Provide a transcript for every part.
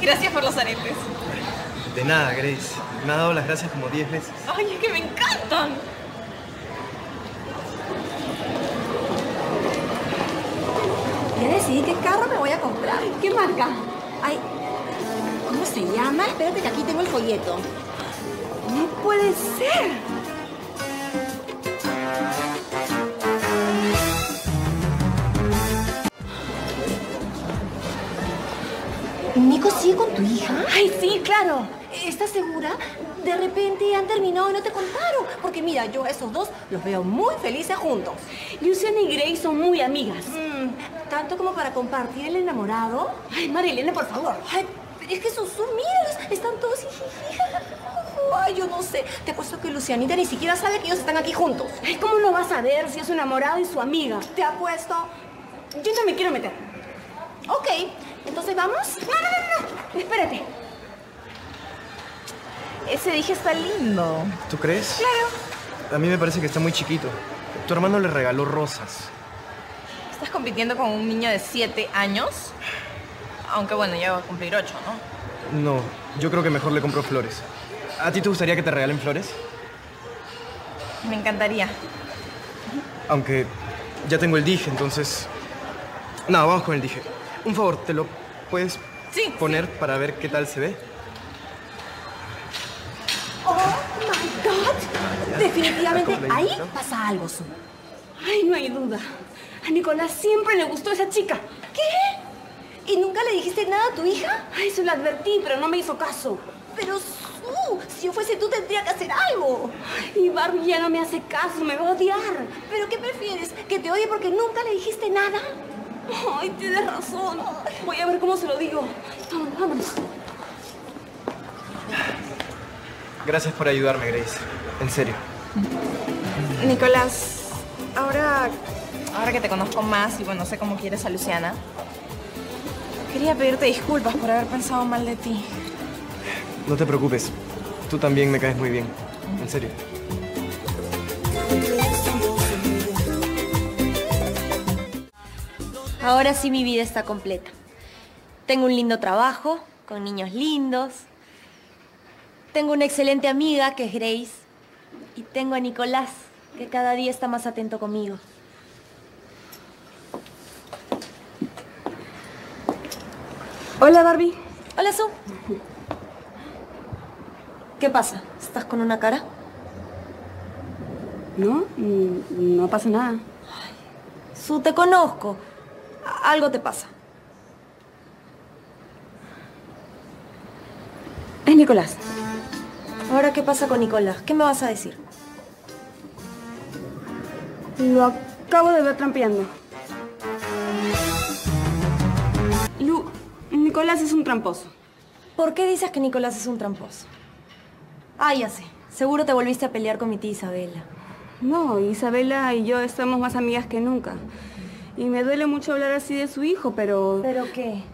Gracias por los aretes. De nada, Grace. Me ha dado las gracias como 10 veces. ¡Ay, es que me encantan! Ya decidí qué carro me voy a comprar. ¿Qué marca? Ay, ¿cómo se llama? Espérate que aquí tengo el folleto. ¡No puede ser! ¿Nico sigue con tu hija? ¡Ay, sí, claro! ¿Estás segura? De repente han terminado y no te contaron. Porque mira, yo a esos dos los veo muy felices juntos. Luciana y Grace son muy amigas. ¿Tanto como para compartir el enamorado? Ay, Marilena, por favor. Ay, es que Susú, mira, están todos... Ay, yo no sé. Te apuesto que Lucianita ni siquiera sabe que ellos están aquí juntos. Ay, ¿cómo no vas a ver si es su enamorado y su amiga? Te apuesto... Yo no me quiero meter. Ok, entonces vamos. No. Espérate. Ese dije está lindo. ¿Tú crees? Claro. A mí me parece que está muy chiquito. Tu hermano le regaló rosas. ¿Estás compitiendo con un niño de 7 años? Aunque bueno, ya va a cumplir 8, ¿no? No, yo creo que mejor le compro flores. ¿A ti te gustaría que te regalen flores? Me encantaría. Aunque ya tengo el dije, entonces... No, vamos con el dije. Un favor, ¿te lo puedes poner para ver qué tal se ve? Definitivamente ahí pasa algo, Su. Ay, no hay duda. A Nicolás siempre le gustó esa chica. ¿Qué? ¿Y nunca le dijiste nada a tu hija? Ay, se lo advertí, pero no me hizo caso. Pero, Su, si yo fuese tú tendría que hacer algo. Y Barbie ya no me hace caso, me va a odiar. ¿Pero qué prefieres? ¿Que te odie porque nunca le dijiste nada? Ay, tienes razón. Voy a ver cómo se lo digo. Vámonos, vámonos. Gracias por ayudarme, Grace. En serio. Nicolás, ahora que te conozco más y bueno, sé cómo quieres a Luciana, quería pedirte disculpas por haber pensado mal de ti. No te preocupes. Tú también me caes muy bien. En serio. Ahora sí mi vida está completa. Tengo un lindo trabajo, con niños lindos. Tengo una excelente amiga, que es Grace. Y tengo a Nicolás, que cada día está más atento conmigo. Hola, Barbie. Hola, Su. ¿Qué pasa? ¿Estás con una cara? No, no pasa nada. Ay, Su, te conozco. Algo te pasa. Es Nicolás. Ahora, ¿qué pasa con Nicolás? ¿Qué me vas a decir? Lo acabo de ver trampeando. Nicolás es un tramposo. ¿Por qué dices que Nicolás es un tramposo? Ah, ya sé. Seguro te volviste a pelear con mi tía Isabela. No, Isabela y yo estamos más amigas que nunca. Y me duele mucho hablar así de su hijo, pero... ¿Pero qué?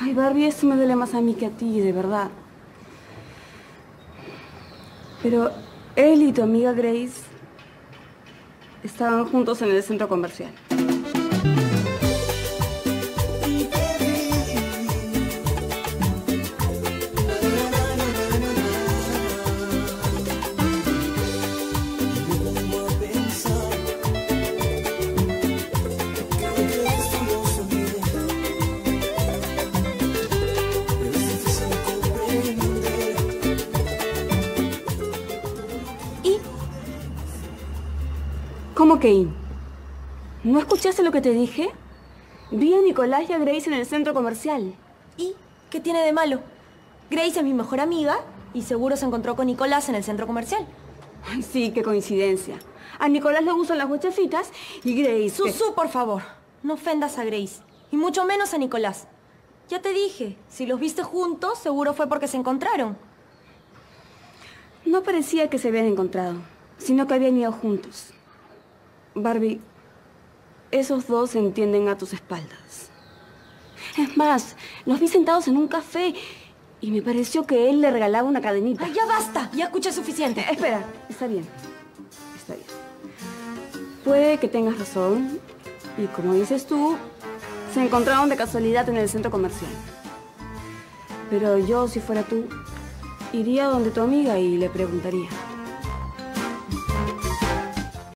Ay, Barbie, esto me duele más a mí que a ti, de verdad. Pero él y tu amiga Grace estaban juntos en el centro comercial. ¿Cómo que in? ¿No escuchaste lo que te dije? Vi a Nicolás y a Grace en el centro comercial. ¿Y qué tiene de malo? Grace es mi mejor amiga y seguro se encontró con Nicolás en el centro comercial. Ay, sí, qué coincidencia. A Nicolás le gustan las huechafitas y Grace... Susú, por favor, no ofendas a Grace y mucho menos a Nicolás. Ya te dije, si los viste juntos, seguro fue porque se encontraron. No parecía que se habían encontrado, sino que habían ido juntos. Barbie, esos dos se entienden a tus espaldas. Es más, los vi sentados en un café y me pareció que él le regalaba una cadenita. ¡Ay, ya basta! Ya escuché suficiente. Espera, está bien. Está bien. Puede que tengas razón y como dices tú, se encontraron de casualidad en el centro comercial. Pero yo, si fuera tú, iría donde tu amiga y le preguntaría.